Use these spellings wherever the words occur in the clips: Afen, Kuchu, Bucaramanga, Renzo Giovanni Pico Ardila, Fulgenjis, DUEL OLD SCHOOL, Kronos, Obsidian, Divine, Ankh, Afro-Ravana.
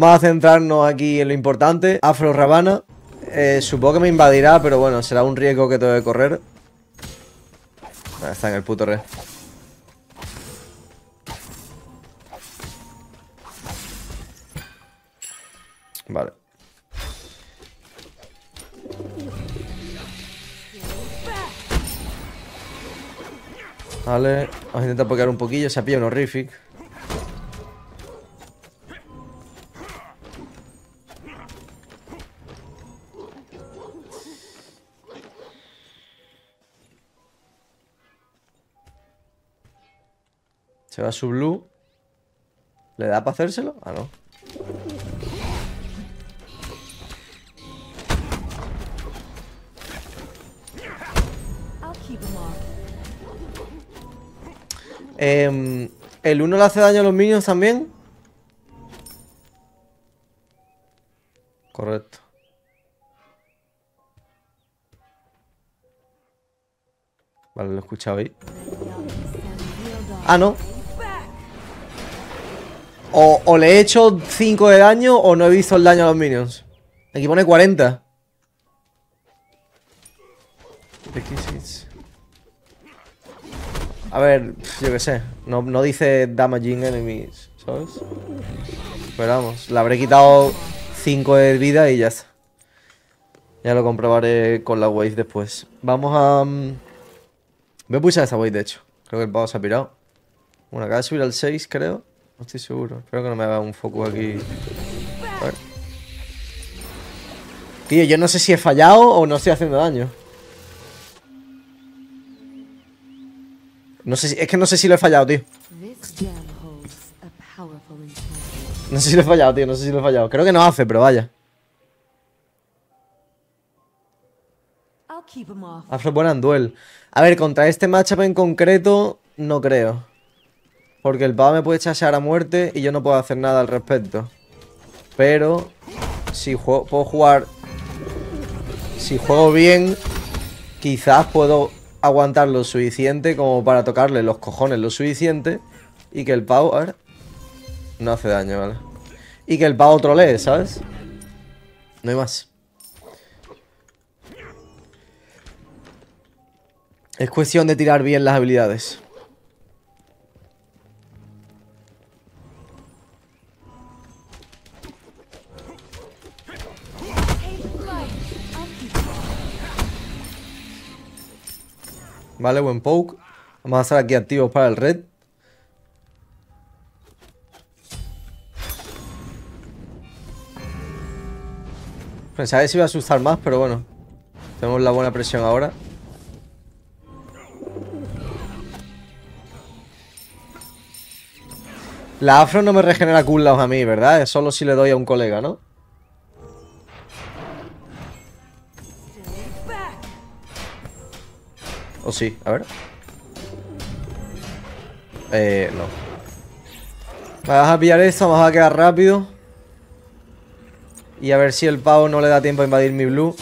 Vamos a centrarnos aquí en lo importante. Afro-Ravana. Supongo que me invadirá, pero bueno, será un riesgo que tengo que correr. Ah, está en el puto red. Vale. Vale, vamos a intentar pokear un poquillo. Se ha pillado un horrific. Se va su blue. ¿Le da para hacérselo? Ah, no. ¿El 1 le hace daño a los minions también? Correcto. Vale, lo escuchabais. Ah, no. O le he hecho 5 de daño o no he visto el daño a los minions. Aquí pone 40. A ver, yo qué sé. No dice damaging enemies, ¿sabes? Pero vamos, le habré quitado 5 de vida y ya está. Ya lo comprobaré con la wave después. Vamos a... voy a pulsar esta wave, de hecho. Creo que el pavo se ha pirado. Bueno, acaba de subir al 6, creo. No estoy seguro. Espero que no me haga un focus aquí. A ver. Tío, yo no sé si he fallado o no estoy haciendo daño. No sé si, es que no sé si lo he fallado, tío. No sé si lo he fallado, tío. No sé si lo he fallado. Creo que no hace, pero vaya. Afro buena en duel. A ver, contra este matchup en concreto, no creo. Porque el pavo me puede chasear a muerte y yo no puedo hacer nada al respecto. Pero si juego, puedo jugar. Si juego bien, quizás puedo aguantar lo suficiente como para tocarle los cojones lo suficiente y que el pavo, a ver, no hace daño, ¿vale? Y que el pavo trolee, ¿sabes? No hay más. Es cuestión de tirar bien las habilidades. Vale, buen poke. Vamos a estar aquí activos para el red. Pensaba que se iba a asustar más, pero bueno. Tenemos la buena presión ahora. La afro no me regenera cooldowns a mí, ¿verdad? Es solo si le doy a un colega, ¿no? O sí, a ver. No. Vamos a pillar esto, vamos a quedar rápido. Y a ver si el pavo no le da tiempo a invadir mi blue.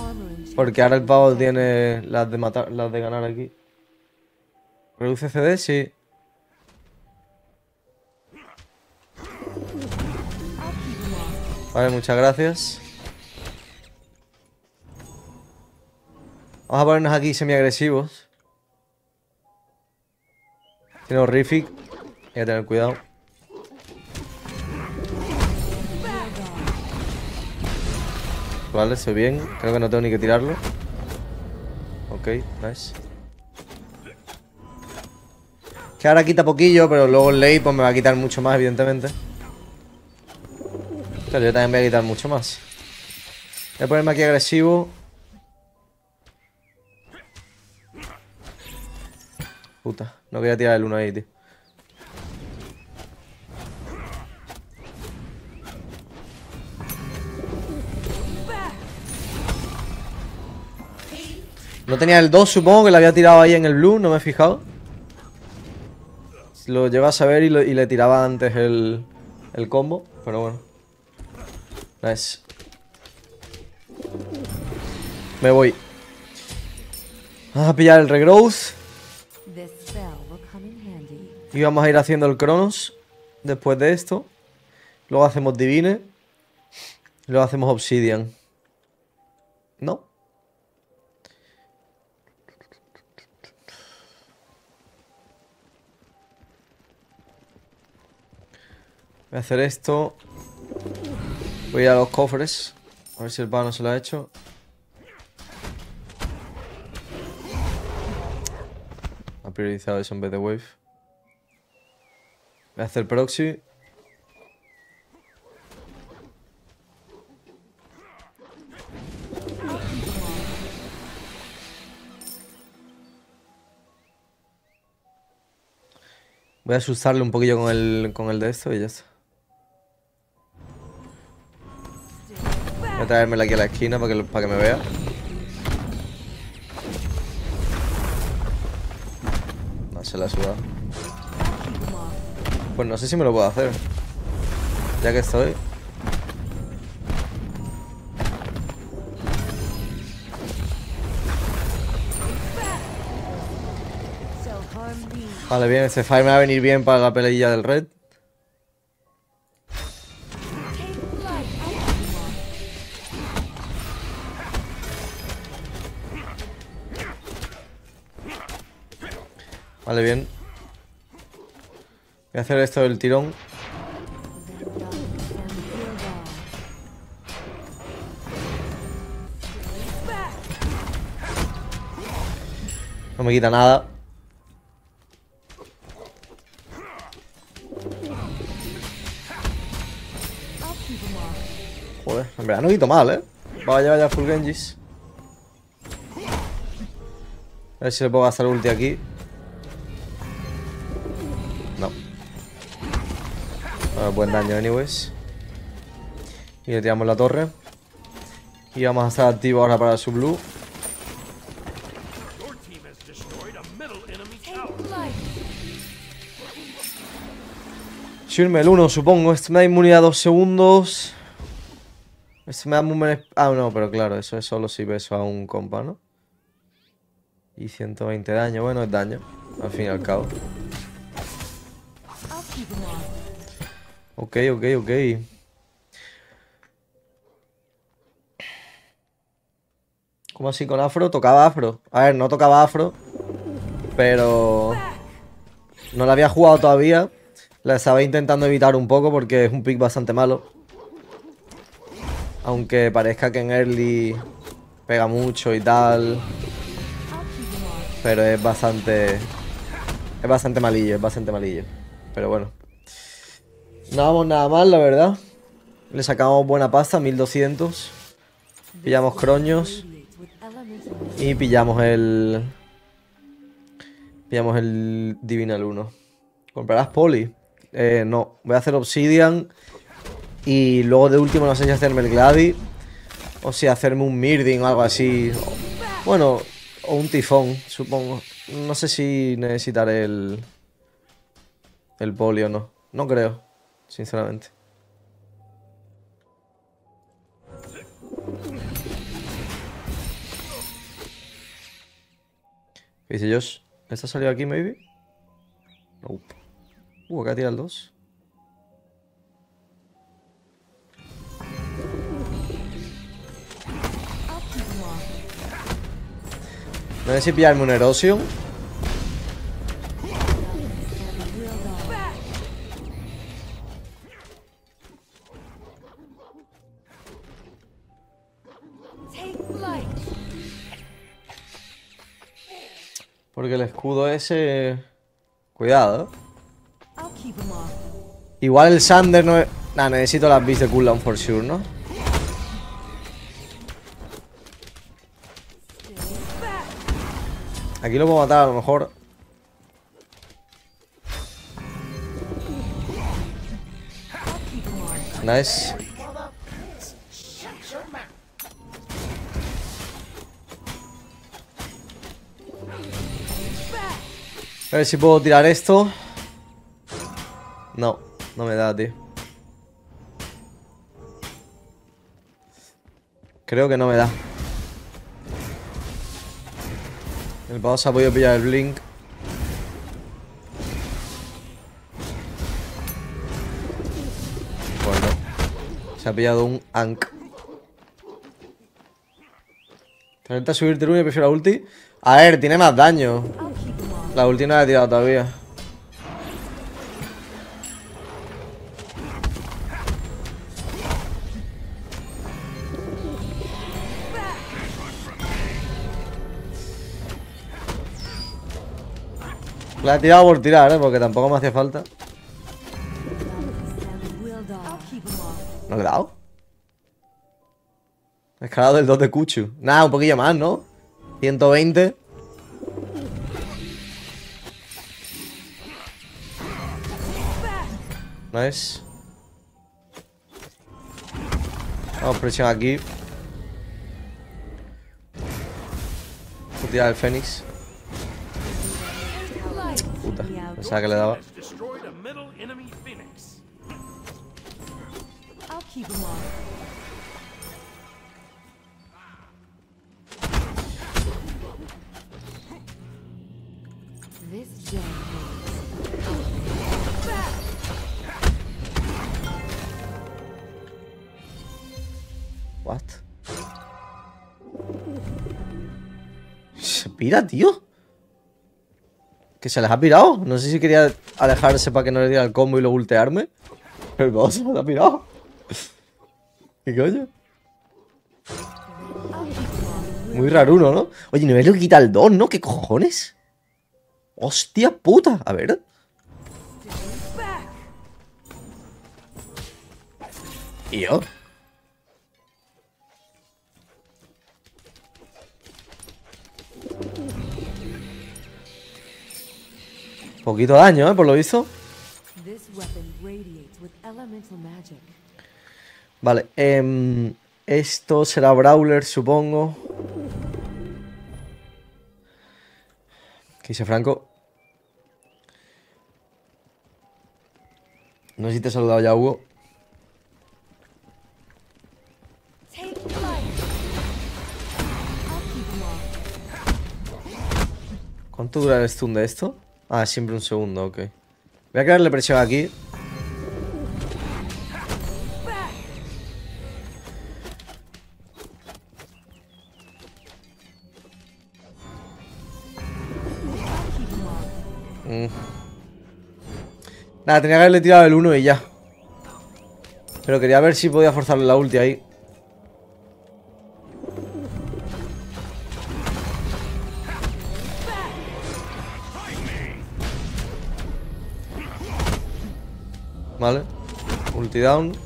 Porque ahora el pavo tiene las de matar, las de ganar aquí. ¿Reduce CD? Sí. Vale, muchas gracias. Vamos a ponernos aquí semiagresivos. Tiene horrific. Hay que tener cuidado. Vale, estoy bien. Creo que no tengo ni que tirarlo. Ok, nice. Que ahora quita poquillo, pero luego el ley pues me va a quitar mucho más, evidentemente. Claro, yo también voy a quitar mucho más. Voy a ponerme aquí agresivo. Puta, no quería tirar el 1 ahí, tío. No tenía el 2, supongo que lo había tirado ahí en el blue, no me he fijado. Lo lleva a saber y le tiraba antes el combo, pero bueno. Nice. Me voy. Vamos a pillar el regrowth. Y vamos a ir haciendo el Kronos después de esto. Luego hacemos Divine. Luego hacemos Obsidian. ¿No? Voy a hacer esto. Voy a los cofres. A ver si el vano se lo ha hecho. Ha priorizado eso en vez de wave. Voy a hacer proxy. Voy a asustarle un poquillo con el de esto y ya está. Voy a traérmela aquí a la esquina para que me vea. No, se la ha sudado. Pues no sé si me lo puedo hacer. Ya que estoy. Vale, bien, este fire me va a venir bien para la peleilla del red. Vale, bien. Voy a hacer esto del tirón. No me quita nada. Joder, en verdad no quito mal, ¿eh? Vaya, vaya, Fulgenjis. A ver si le puedo gastar ulti aquí. Buen daño, anyways. Y le tiramos la torre. Y vamos a estar activos ahora para su blue. Shirme el 1, supongo. Este me da inmunidad 2 segundos. Este me da movement. Ah, no, pero claro, eso es solo si beso a un compa, ¿no? Y 120 daño. Bueno, es daño, al fin y al cabo. Ok. ¿Cómo así con afro? Tocaba afro. A ver, no tocaba afro, pero no la había jugado todavía. La estaba intentando evitar un poco porque es un pick bastante malo. Aunque parezca que en early pega mucho y tal, pero es bastante... es bastante malillo, Pero bueno, no vamos nada mal, la verdad. Le sacamos buena pasta, 1200. Pillamos Kronos. Y pillamos el... pillamos el Divinal 1. ¿Comprarás Poli? No, voy a hacer Obsidian. Y luego de último no sé si hacerme el Gladi, o si hacerme un Mirdin o algo así. Bueno, o un Tifón, supongo. No sé si necesitaré el... el Poli o no. No creo, sinceramente. ¿Qué dice Josh? ¿Esta salió aquí, maybe? No. Acá tira el 2. No sé si pillarme un Erosion. Porque el escudo ese... cuidado. Igual el Sander no es... nah, necesito las beats de cooldown for sure, ¿no? Aquí lo puedo matar a lo mejor. Nice. A ver si puedo tirar esto. No, no me da, tío. Creo que no me da. El boss ha podido pillar el blink. Bueno, Se ha pillado un Ankh. ¿Te intenta subirte el 1 y prefiero la ulti? A ver, tiene más daño. La ulti no la he tirado todavía. La he tirado por tirar, ¿eh? Porque tampoco me hacía falta. ¿No le he dado? Escalado del 2 de Kuchu. Nada, un poquillo más, ¿no? 120. Nice. Vamos, presión aquí. Voy a tirar el Fénix. Puta, pensaba que le daba. What? Se pira, tío. ¿Que se les ha pirado? No sé si quería alejarse para que no le diera el combo y lo ultearme. Pero el boss se me ha pirado. ¿Qué coño? Muy raro uno, ¿no? Oye, no me lo quita el 2, ¿no? ¿Qué cojones? ¡Hostia puta! A ver. ¿Y yo? Poquito daño, ¿eh? Por lo visto. Vale, esto será Brawler, supongo. ¿Qué dice Franco? No sé si te he saludado ya, Hugo. ¿Cuánto dura el stun de esto? Ah, siempre un segundo, ok. Voy a crearle presión aquí. Nada, tenía que haberle tirado el 1 y ya. Pero quería ver si podía forzarle la ulti ahí. Vale. Ulti down.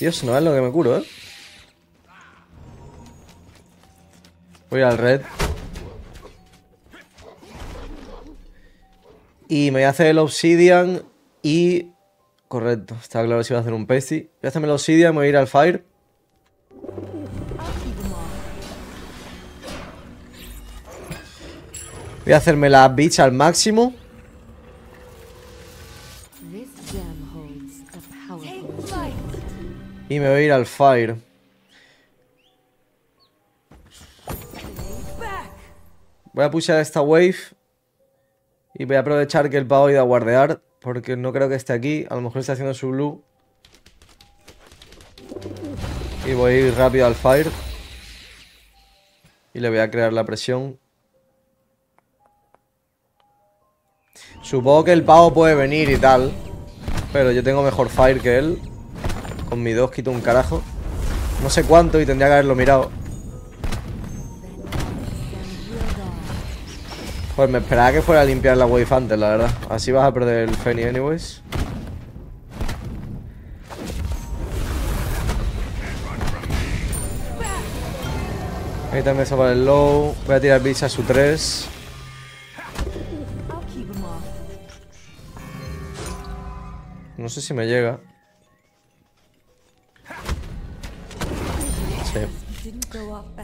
Dios, no es lo que me curo, ¿eh? Voy al red. Y me voy a hacer el Obsidian y... Correcto, estaba claro si iba a hacer un Pesty. Voy a hacerme el Obsidian, me voy a ir al Fire. Voy a hacerme la Bitch al máximo. Y me voy a ir al Fire. Voy a pushar esta Wave. Y voy a aprovechar que el pavo ha ido a guardear, porque no creo que esté aquí. A lo mejor está haciendo su blue. Y voy a ir rápido al Fire. Y le voy a crear la presión. Supongo que el pavo puede venir y tal, pero yo tengo mejor Fire que él. Con mi 2 quito un carajo. No sé cuánto y tendría que haberlo mirado. Pues me esperaba que fuera a limpiar la wave antes, la verdad. Así vas a perder el Feni anyways. Ahí también se para el low. Voy a tirar Bitch a su 3. No sé si me llega. Sí.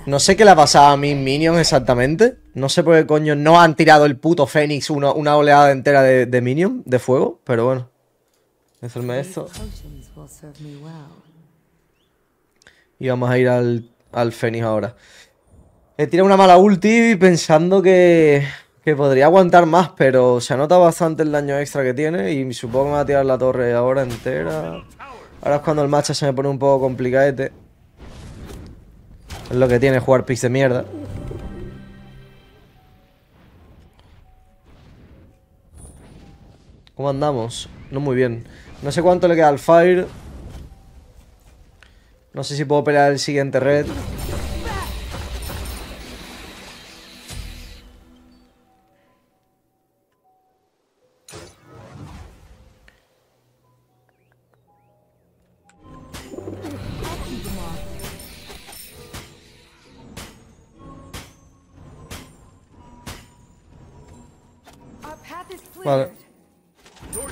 No sé qué le ha pasado a mis minions exactamente. No sé por qué coño no han tirado el puto Fénix una oleada entera de minions de fuego. Pero bueno. Voy a hacerme esto. Y vamos a ir al Fénix ahora. He tirado una mala ulti pensando que podría aguantar más. Pero se anota bastante el daño extra que tiene. Y supongo que me va a tirar la torre ahora entera. Ahora es cuando el matcha se me pone un poco complicadete. Es lo que tiene jugar picks de mierda. ¿Cómo andamos? No muy bien. No sé cuánto le queda al Fire. No sé si puedo pelear el siguiente red. Vale. Voy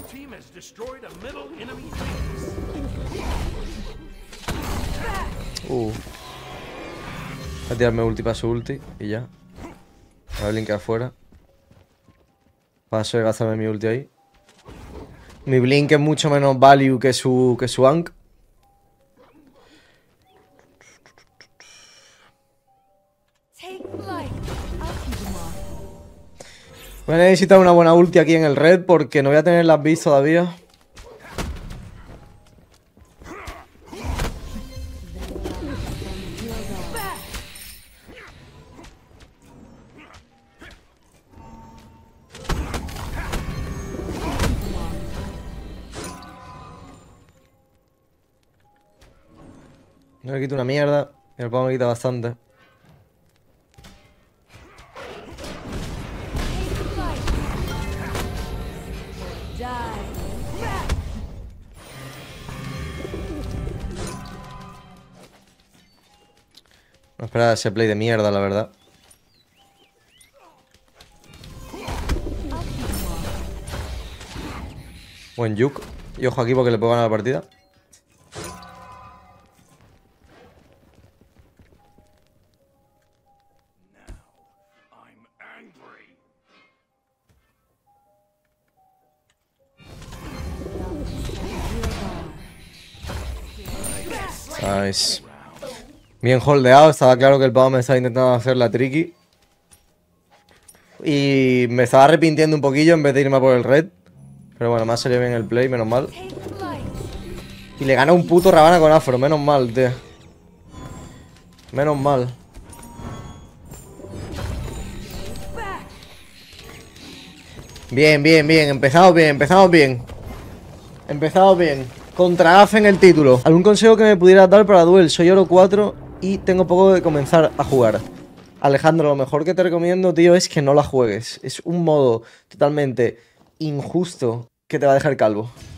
a tirarme ulti para su ulti y ya. Voy a blinkear afuera. Paso de gastarme mi ulti ahí. Mi blink es mucho menos value que su ank. Voy a necesitar una buena ulti aquí en el red porque no voy a tener las bis todavía. No le quito una mierda. Y el pavo me quita bastante. No esperaba ese play de mierda, la verdad. Buen juke. Y ojo aquí porque le puedo ganar la partida. Nice. Bien holdeado, estaba claro que el pavo me estaba intentando hacer la tricky. Y me estaba arrepintiendo un poquillo en vez de irme a por el red. Pero bueno, me ha salido bien el play, menos mal. Y le gana un puto Ravana con Afro, menos mal, tío. Menos mal. Bien, bien, bien, empezamos bien, empezamos bien. Empezamos bien. Contra Afen el título. ¿Algún consejo que me pudieras dar para Duel? Soy oro 4 y tengo poco de comenzar a jugar. Alejandro, lo mejor que te recomiendo, tío, es que no la juegues. Es un modo totalmente injusto que te va a dejar calvo.